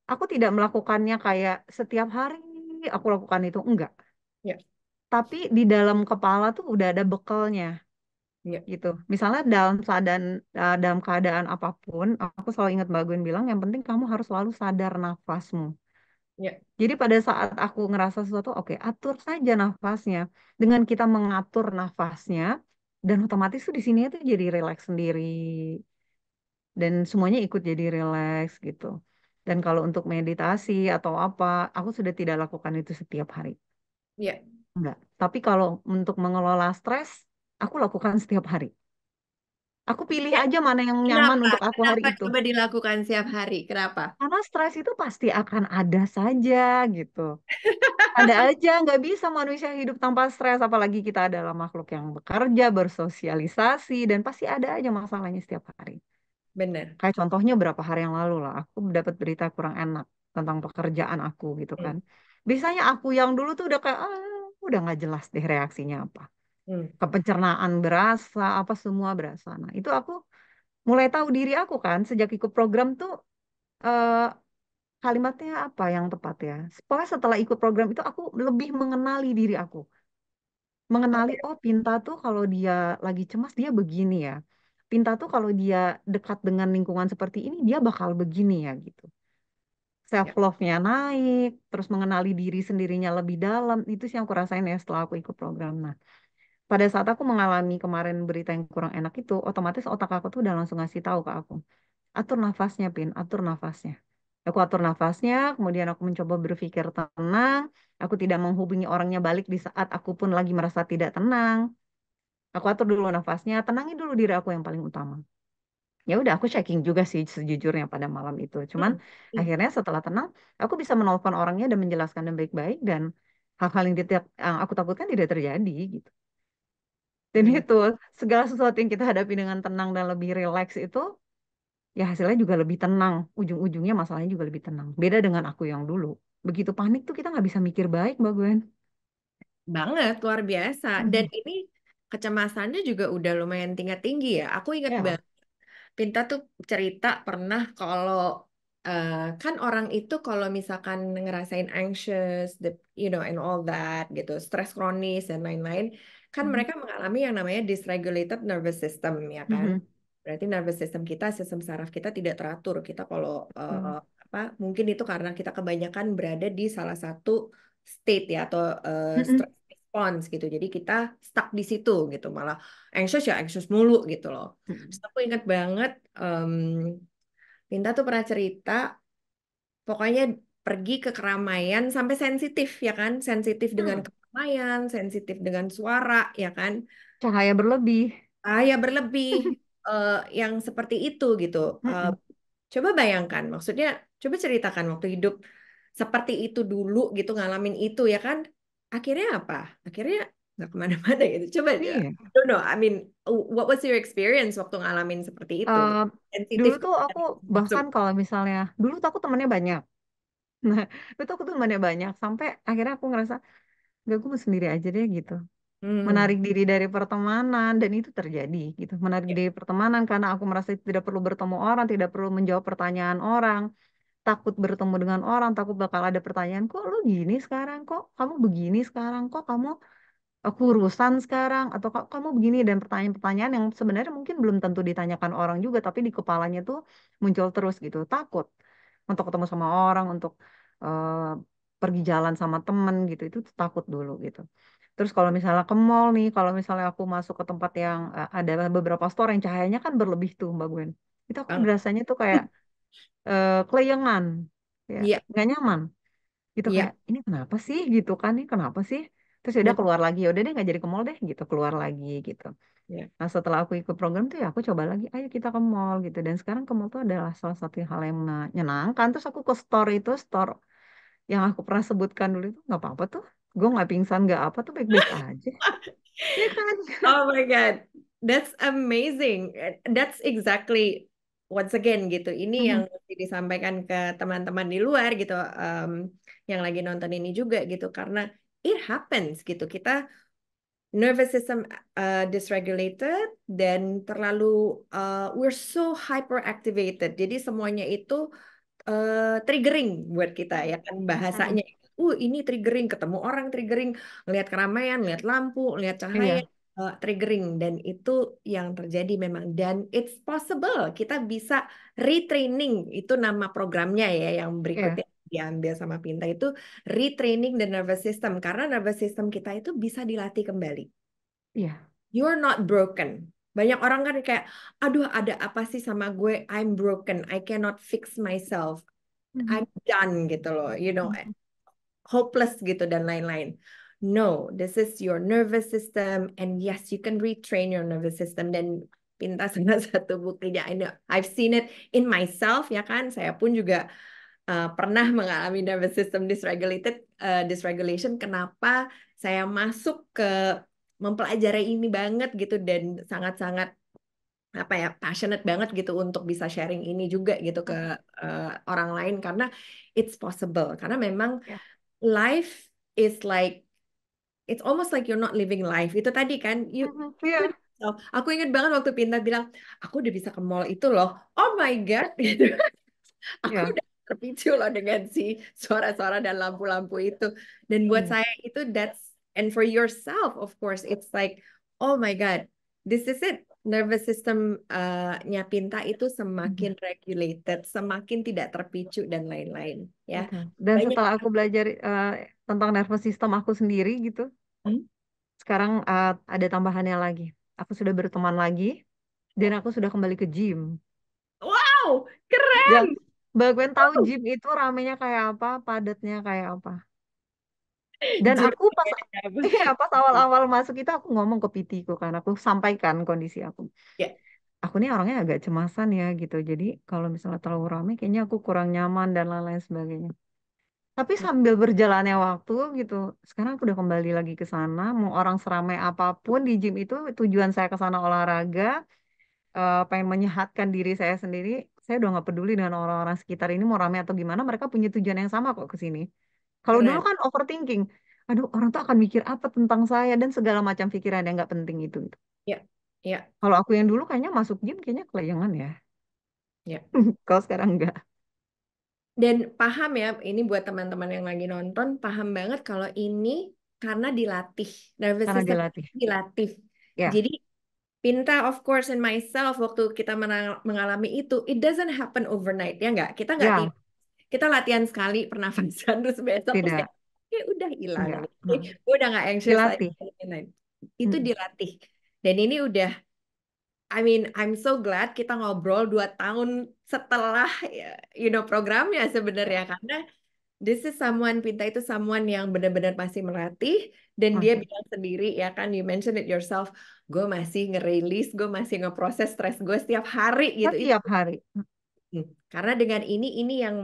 aku tidak melakukannya kayak setiap hari aku lakukan itu, enggak. Tapi di dalam kepala tuh udah ada bekalnya. Gitu. Misalnya dalam keadaan apapun, aku selalu ingat Mbak Gwen bilang yang penting kamu harus selalu sadar nafasmu. Jadi pada saat aku ngerasa sesuatu, oke, atur saja nafasnya. Dengan kita mengatur nafasnya, dan otomatis tuh di sini tuh jadi relax sendiri, dan semuanya ikut jadi relax gitu. Dan kalau untuk meditasi atau apa, aku sudah tidak lakukan itu setiap hari. Enggak. Tapi kalau untuk mengelola stres, aku lakukan setiap hari. Aku pilih aja mana yang nyaman untuk aku hari itu. Coba dilakukan setiap hari. Kenapa? Karena stres itu pasti akan ada saja gitu. Ada aja, nggak bisa manusia hidup tanpa stres. Apalagi kita adalah makhluk yang bekerja, bersosialisasi, dan pasti ada aja masalahnya setiap hari. Benar. Kayak contohnya berapa hari yang lalu lah, aku dapat berita kurang enak tentang pekerjaan aku gitu kan. Biasanya aku yang dulu tuh udah kayak, udah nggak jelas deh reaksinya apa. Kepencernaan berasa, apa semua berasa. Nah, itu aku mulai tahu diri aku kan, sejak ikut program tuh kalimatnya apa yang tepat ya? Pokoknya setelah ikut program itu aku lebih mengenali diri aku. Mengenali, oh Pinta tuh kalau dia lagi cemas dia begini ya. Pinta tuh kalau dia dekat dengan lingkungan seperti ini dia bakal begini ya gitu. Self love-nya naik, terus mengenali diri sendirinya lebih dalam. Itu sih yang aku rasain ya setelah aku ikut program. Nah, pada saat aku mengalami kemarin berita yang kurang enak itu, otomatis otak aku tuh udah langsung ngasih tahu ke aku. Atur nafasnya, Pin, atur nafasnya. Aku atur nafasnya, kemudian aku mencoba berpikir tenang. Aku tidak menghubungi orangnya balik di saat aku pun lagi merasa tidak tenang. Aku atur dulu nafasnya, tenangi dulu diri aku yang paling utama. Ya udah, aku checking juga sih sejujurnya pada malam itu. Cuman akhirnya setelah tenang, aku bisa menelpon orangnya dan menjelaskan dengan baik-baik, dan hal-hal yang aku takutkan tidak terjadi gitu. Dan itu segala sesuatu yang kita hadapi dengan tenang dan lebih rileks itu, ya hasilnya juga lebih tenang. Ujung-ujungnya masalahnya juga lebih tenang. Beda dengan aku yang dulu. Begitu panik tuh kita nggak bisa mikir baik, Mbak Gwen. Banget, luar biasa. Dan ini kecemasannya juga udah lumayan tingkat tinggi ya. Aku ingat Ya. banget. Pinta tuh cerita pernah kalau kan orang itu kalau misalkan ngerasain anxious, and all that gitu, stres kronis dan lain-lain, kan mereka mengalami yang namanya dysregulated nervous system ya kan. Berarti nervous system kita, sistem saraf kita tidak teratur. Kita kalau mungkin itu karena kita kebanyakan berada di salah satu state ya atau stress response gitu. Jadi kita stuck di situ gitu, malah anxious ya anxious mulu gitu loh. Terus aku ingat banget Pinta tuh pernah cerita pokoknya pergi ke keramaian sampai sensitif ya kan, sensitif dengan keramaian, sensitif dengan suara ya kan. Cahaya berlebih. Cahaya berlebih yang seperti itu gitu. Coba bayangkan, maksudnya coba ceritakan waktu hidup seperti itu dulu gitu, ngalamin itu ya kan. Akhirnya apa? Akhirnya nggak kemana-mana gitu. Coba aja. No, I mean, what was your experience waktu ngalamin seperti itu? Dulu tuh aku bahkan kalau misalnya, dulu tuh aku temennya banyak. Nah, itu aku tuh temennya banyak. Sampai akhirnya aku ngerasa, gak, aku mau sendiri aja deh gitu. Menarik diri dari pertemanan, dan itu terjadi gitu. Menarik diri dari pertemanan karena aku merasa tidak perlu bertemu orang, tidak perlu menjawab pertanyaan orang. Takut bertemu dengan orang, takut bakal ada pertanyaan, kok lu gini sekarang, kok kamu begini sekarang, kok kamu kurusan sekarang, atau kok kamu begini, dan pertanyaan-pertanyaan yang sebenarnya mungkin belum tentu ditanyakan orang juga, tapi di kepalanya tuh muncul terus gitu. Takut untuk ketemu sama orang, untuk pergi jalan sama temen gitu, itu takut dulu gitu. Terus kalau misalnya ke mall nih, kalau misalnya aku masuk ke tempat yang ada beberapa store yang cahayanya kan berlebih tuh Mbak Gwen, itu aku rasanya tuh kayak kelayangan ya, nggak nyaman gitu, kayak ini kenapa sih gitu kan, ini kenapa sih. Terus udah keluar lagi, ya udah deh nggak jadi ke mall deh gitu, keluar lagi gitu. Nah setelah aku ikut program tuh ya aku coba lagi, ayo kita ke mall gitu, dan sekarang ke mall tuh adalah salah satu hal yang menyenangkan. Terus aku ke store itu, store yang aku pernah sebutkan dulu itu, nggak apa-apa tuh, gue nggak pingsan, nggak apa tuh, baik-baik aja ya kan. Oh my god, that's amazing, that's exactly once again gitu, ini yang disampaikan ke teman-teman di luar gitu, yang lagi nonton ini juga gitu, karena it happens gitu, kita nervous system dysregulated dan terlalu we're so hyperactivated, jadi semuanya itu triggering buat kita ya kan, bahasanya ini triggering, ketemu orang triggering, lihat keramaian, lihat lampu, lihat cahaya, triggering, dan itu yang terjadi memang, dan it's possible kita bisa retraining, itu nama programnya ya yang berikutnya diambil sama Pinta itu, retraining the nervous system, karena nervous system kita itu bisa dilatih kembali. You're not broken. Banyak orang kan kayak, aduh ada apa sih sama gue, I'm broken, I cannot fix myself, I'm done gitu loh, hopeless gitu dan lain-lain. No, this is your nervous system, and yes, you can retrain your nervous system. Dan Pinta salah satu buktinya. I know, I've seen it in myself, ya kan? Saya pun juga pernah mengalami nervous system dysregulation. Kenapa saya masuk ke mempelajari ini banget gitu, dan sangat-sangat apa ya, passionate banget gitu untuk bisa sharing ini juga gitu ke orang lain, karena it's possible. Karena memang life is like, it's almost like you're not living life. Itu tadi kan, aku ingat banget waktu Pinta bilang, aku udah bisa ke mall itu loh. Oh my god, gitu. Aku udah terpicu loh dengan si suara-suara dan lampu-lampu itu. Dan buat saya itu that's, and for yourself of course, it's like, oh my God, this is it. Nervous system-nya Pinta itu semakin regulated, semakin tidak terpicu dan lain-lain, ya. Dan setelah aku belajar tentang nervous system aku sendiri gitu, sekarang ada tambahannya lagi. Aku sudah berteman lagi, dan aku sudah kembali ke gym. Wow, keren! Mbak Gwen tahu gym itu ramenya kayak apa, padatnya kayak apa. Dan aku pas awal-awal masuk itu aku ngomong ke PT-ku kan, aku sampaikan kondisi aku. Yeah. Aku nih orangnya agak cemasan ya gitu. Jadi kalau misalnya terlalu ramai kayaknya aku kurang nyaman dan lain-lain sebagainya. Tapi sambil berjalannya waktu gitu, sekarang aku udah kembali lagi ke sana. Mau orang seramai apapun di gym itu, tujuan saya ke sana olahraga, pengen menyehatkan diri saya sendiri. Saya udah nggak peduli dengan orang-orang sekitar ini mau ramai atau gimana. Mereka punya tujuan yang sama kok ke sini. Kalau dulu kan overthinking, aduh orang tuh akan mikir apa tentang saya dan segala macam pikiran yang nggak penting itu. Iya, iya. Kalau aku yang dulu kayaknya masuk gym kayaknya kelayangan ya. Iya. Kalau sekarang nggak. Dan paham ya, ini buat teman-teman yang lagi nonton, paham banget kalau ini karena dilatih, nervous system dilatih. Ya. Jadi Pinta of course and myself waktu kita mengalami itu, it doesn't happen overnight ya nggak? Kita nggak tiba. Kita latihan sekali pernafasan terus besok terus ya udah hilang. Gue udah nggak anxious lagi. Itu dilatih. Dan ini udah, I mean, I'm so glad kita ngobrol 2 tahun setelah programnya sebenarnya, karena this is someone, Pinta itu someone yang benar-benar masih melatih dan dia bilang sendiri ya kan, you mentioned it yourself, gue masih nge-release, gue masih ngeproses stres gue setiap hari gitu. Setiap hari. Karena dengan ini yang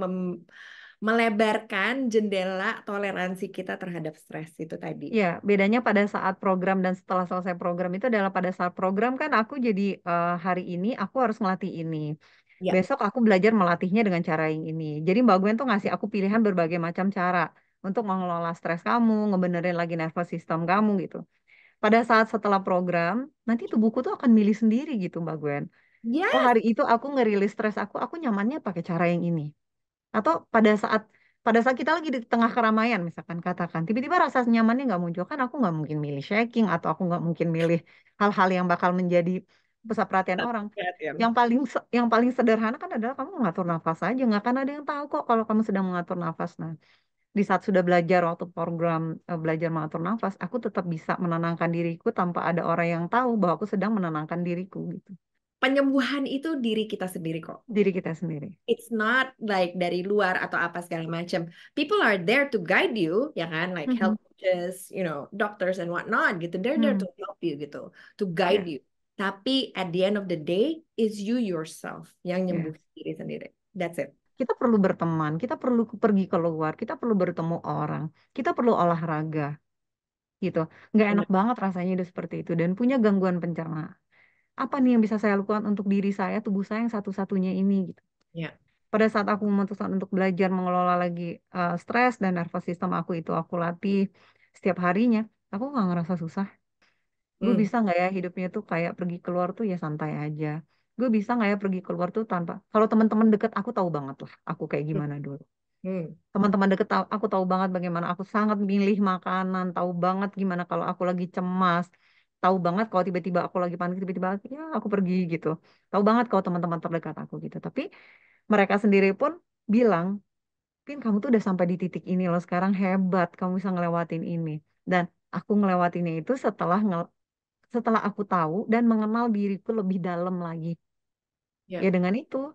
melebarkan jendela toleransi kita terhadap stres itu tadi. Ya, bedanya pada saat program dan setelah selesai program itu adalah pada saat program kan aku jadi hari ini aku harus ngelatih ini. Ya. Besok aku belajar melatihnya dengan cara yang ini. Jadi Mbak Gwen tuh ngasih aku pilihan berbagai macam cara untuk mengelola stres kamu, ngebenerin lagi nervous system kamu gitu. Pada saat setelah program, nanti tubuhku tuh akan milih sendiri gitu Mbak Gwen. Yes. Oh hari itu aku ngerilis stres aku nyamannya pakai cara yang ini. Atau pada saat kita lagi di tengah keramaian misalkan katakan, tiba-tiba rasa nyamannya nggak muncul, kan aku nggak mungkin milih shaking atau aku nggak mungkin milih hal-hal yang bakal menjadi pusat perhatian orang. Yang paling sederhana kan adalah kamu mengatur nafas aja, nggak akan ada yang tahu kok kalau kamu sedang mengatur nafas. Nah di saat sudah belajar waktu program belajar mengatur nafas, aku tetap bisa menenangkan diriku tanpa ada orang yang tahu bahwa aku sedang menenangkan diriku gitu. Penyembuhan itu diri kita sendiri kok. Diri kita sendiri. It's not like dari luar atau apa segala macam. People are there to guide you, ya kan? Like health coaches, doctors and whatnot gitu. They're there to help you gitu, to guide you. Tapi at the end of the day, is you yourself yang nyembuhin diri sendiri. That's it. Kita perlu berteman, kita perlu pergi keluar, kita perlu bertemu orang, kita perlu olahraga, gitu. Nggak enak banget rasanya udah seperti itu dan punya gangguan pencernaan. Apa nih yang bisa saya lakukan untuk diri saya, tubuh saya yang satu-satunya ini gitu. Yeah. Pada saat aku memutuskan untuk belajar mengelola lagi stres dan nervous system aku itu aku latih setiap harinya, aku nggak ngerasa susah. Gue bisa nggak ya hidupnya tuh kayak pergi keluar tuh ya santai aja. Gue bisa nggak ya pergi keluar tuh tanpa, kalau teman-teman deket aku tahu banget lah aku kayak gimana dulu. Teman-teman deket aku tahu banget bagaimana aku sangat milih makanan, tahu banget gimana kalau aku lagi cemas. Tahu banget kalau tiba-tiba aku lagi panik, tiba-tiba ya aku pergi gitu. Tahu banget kalau teman-teman terdekat aku gitu. Tapi mereka sendiri pun bilang, Pin kamu tuh udah sampai di titik ini loh sekarang, hebat, kamu bisa ngelewatin ini. Dan aku ngelewatinnya itu setelah aku tahu dan mengenal diriku lebih dalam lagi. Ya dengan itu.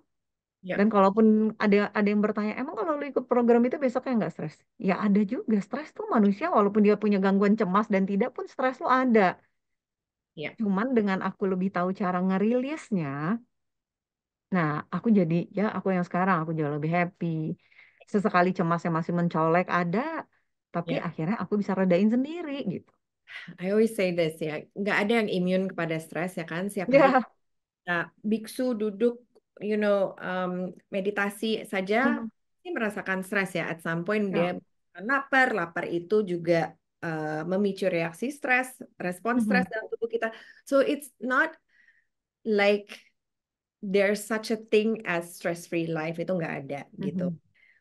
Ya. Dan kalaupun ada yang bertanya, emang kalau lu ikut program itu besoknya nggak stres? Ya ada juga, stres tuh manusia walaupun dia punya gangguan cemas dan tidak pun stres lu ada. Yeah. Cuman dengan aku lebih tahu cara ngerilisnya, nah aku jadi aku yang sekarang aku jauh lebih happy. Sesekali cemasnya masih mencolek ada, tapi akhirnya aku bisa redain sendiri gitu. I always say this ya, nggak ada yang imun kepada stres ya kan, siapa biksu duduk, meditasi saja ini merasakan stres ya. At some point dia lapar itu juga memicu reaksi stres, respons stres dalam tubuh kita. So it's not like there's such a thing as stress-free life, itu nggak ada gitu.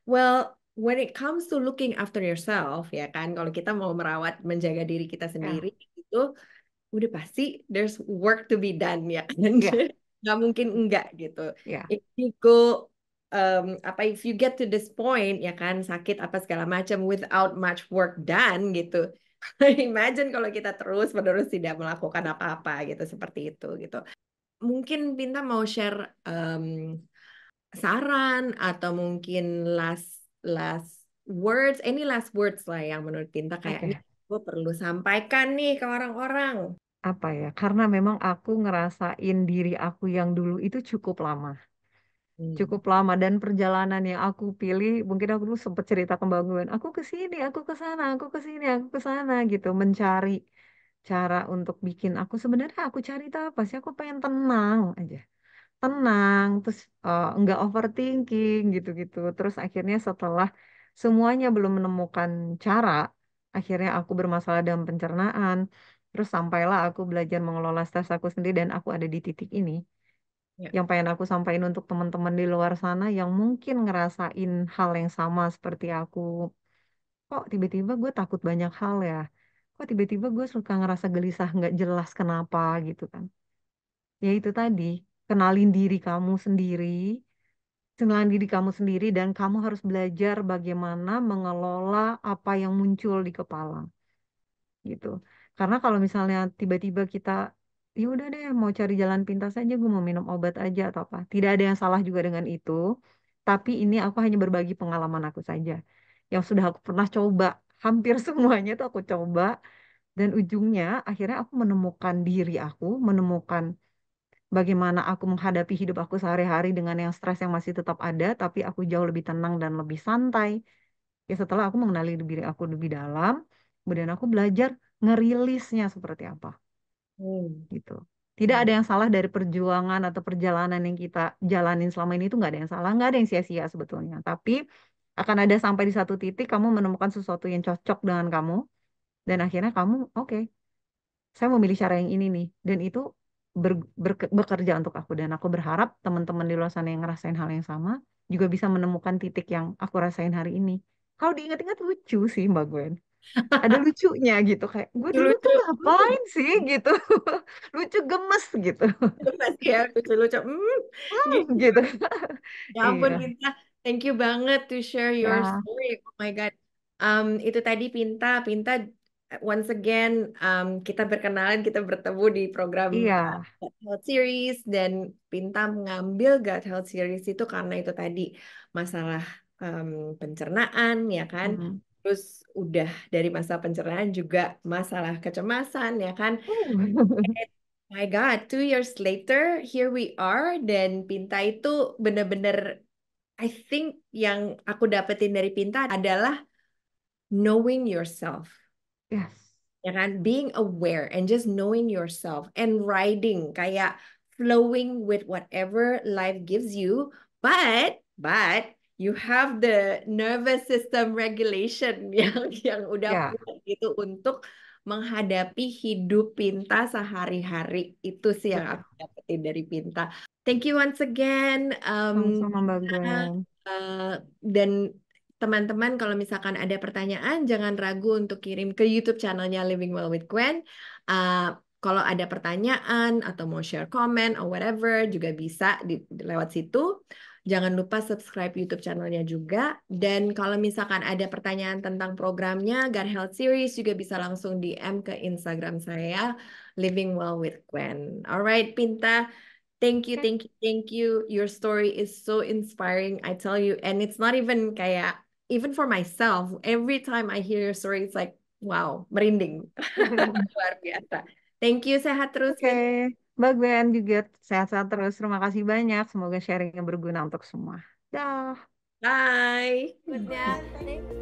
Well, when it comes to looking after yourself, ya kan, kalau kita mau merawat, menjaga diri kita sendiri, itu udah pasti there's work to be done, ya kan? Nggak mungkin enggak gitu. If you go, if you get to this point, ya kan, sakit apa segala macam without much work done gitu. Imagine kalau kita terus-menerus tidak melakukan apa-apa gitu, seperti itu gitu. Mungkin Pinta mau share saran atau mungkin last words, any last words lah yang menurut Pinta kayaknya gue perlu sampaikan nih ke orang-orang. Apa ya, karena memang aku ngerasain diri aku yang dulu itu cukup lama. Cukup lama, dan perjalanan yang aku pilih, mungkin aku dulu sempat cerita ke Mbak Gwen, aku ke sini, aku ke sana gitu, mencari cara untuk bikin aku sebenarnya aku cari apa sih, aku pengen tenang aja. Tenang, terus enggak overthinking gitu-gitu. Terus akhirnya setelah semuanya belum menemukan cara, akhirnya aku bermasalah dalam pencernaan. Terus sampailah aku belajar mengelola stres aku sendiri, dan aku ada di titik ini. Yang pengen aku sampaikan untuk teman-teman di luar sana yang mungkin ngerasain hal yang sama seperti aku. Kok tiba-tiba gue takut banyak hal ya? Kok tiba-tiba gue suka ngerasa gelisah nggak jelas kenapa gitu kan? Ya itu tadi, kenalin diri kamu sendiri. Kenalin diri kamu sendiri, dan kamu harus belajar bagaimana mengelola apa yang muncul di kepala. Gitu. Karena kalau misalnya tiba-tiba kita ya udah deh mau cari jalan pintas aja, gue mau minum obat aja atau apa, tidak ada yang salah juga dengan itu, tapi ini aku hanya berbagi pengalaman aku saja yang sudah aku pernah coba, hampir semuanya itu aku coba, dan ujungnya akhirnya aku menemukan diri aku, menemukan bagaimana aku menghadapi hidup aku sehari-hari dengan yang stres yang masih tetap ada, tapi aku jauh lebih tenang dan lebih santai ya setelah aku mengenali diri aku lebih dalam, kemudian aku belajar ngerilisnya seperti apa. Gitu. Tidak ada yang salah dari perjuangan atau perjalanan yang kita jalanin selama ini, itu nggak ada yang salah, nggak ada yang sia-sia sebetulnya. Tapi akan ada sampai di satu titik kamu menemukan sesuatu yang cocok dengan kamu, dan akhirnya kamu oke, saya memilih cara yang ini nih, dan itu bekerja untuk aku, dan aku berharap teman-teman di luar sana yang ngerasain hal yang sama juga bisa menemukan titik yang aku rasain hari ini. Kalau diingat-ingat lucu sih Mbak Gwen. Ada lucunya gitu, kayak gue dulu tuh ngapain sih gitu, lucu gemes gitu, lucu gitu. Ya ampun Pinta, thank you banget to share your story. Oh my god, itu tadi Pinta. Once again, kita berkenalan, kita bertemu di program Gut Health Series, dan Pinta mengambil Gut Health Series itu karena itu tadi masalah pencernaan, ya kan. Terus udah dari masalah pencernaan juga masalah kecemasan, ya kan? My God, 2 years later, here we are. Dan Pinta itu bener-bener, I think yang aku dapetin dari Pinta adalah knowing yourself. Yes. Ya kan? Being aware and just knowing yourself and riding, kayak flowing with whatever life gives you. But you have the nervous system regulation yang udah punya gitu untuk menghadapi hidup Pinta sehari-hari. Itu sih yang aku dapetin dari Pinta. Thank you once again. Sama-sama Mbak Gwen. Dan teman-teman kalau misalkan ada pertanyaan, jangan ragu untuk kirim ke YouTube channelnya Living Well with Gwen. Kalau ada pertanyaan atau mau share comment or whatever juga bisa lewat situ. Jangan lupa subscribe YouTube channelnya juga. Dan kalau misalkan ada pertanyaan tentang programnya Gut Health Series, juga bisa langsung DM ke Instagram saya, Living Well with Gwen. Alright, Pinta, thank you. Your story is so inspiring, I tell you. And it's not even kayak, even for myself, every time I hear your story, it's like, wow, merinding. Luar biasa. Thank you, sehat terus. Okay. Mbak Gwen juga sehat-sehat terus. Terima kasih banyak. Semoga sharingnya berguna untuk semua. Dah. Bye.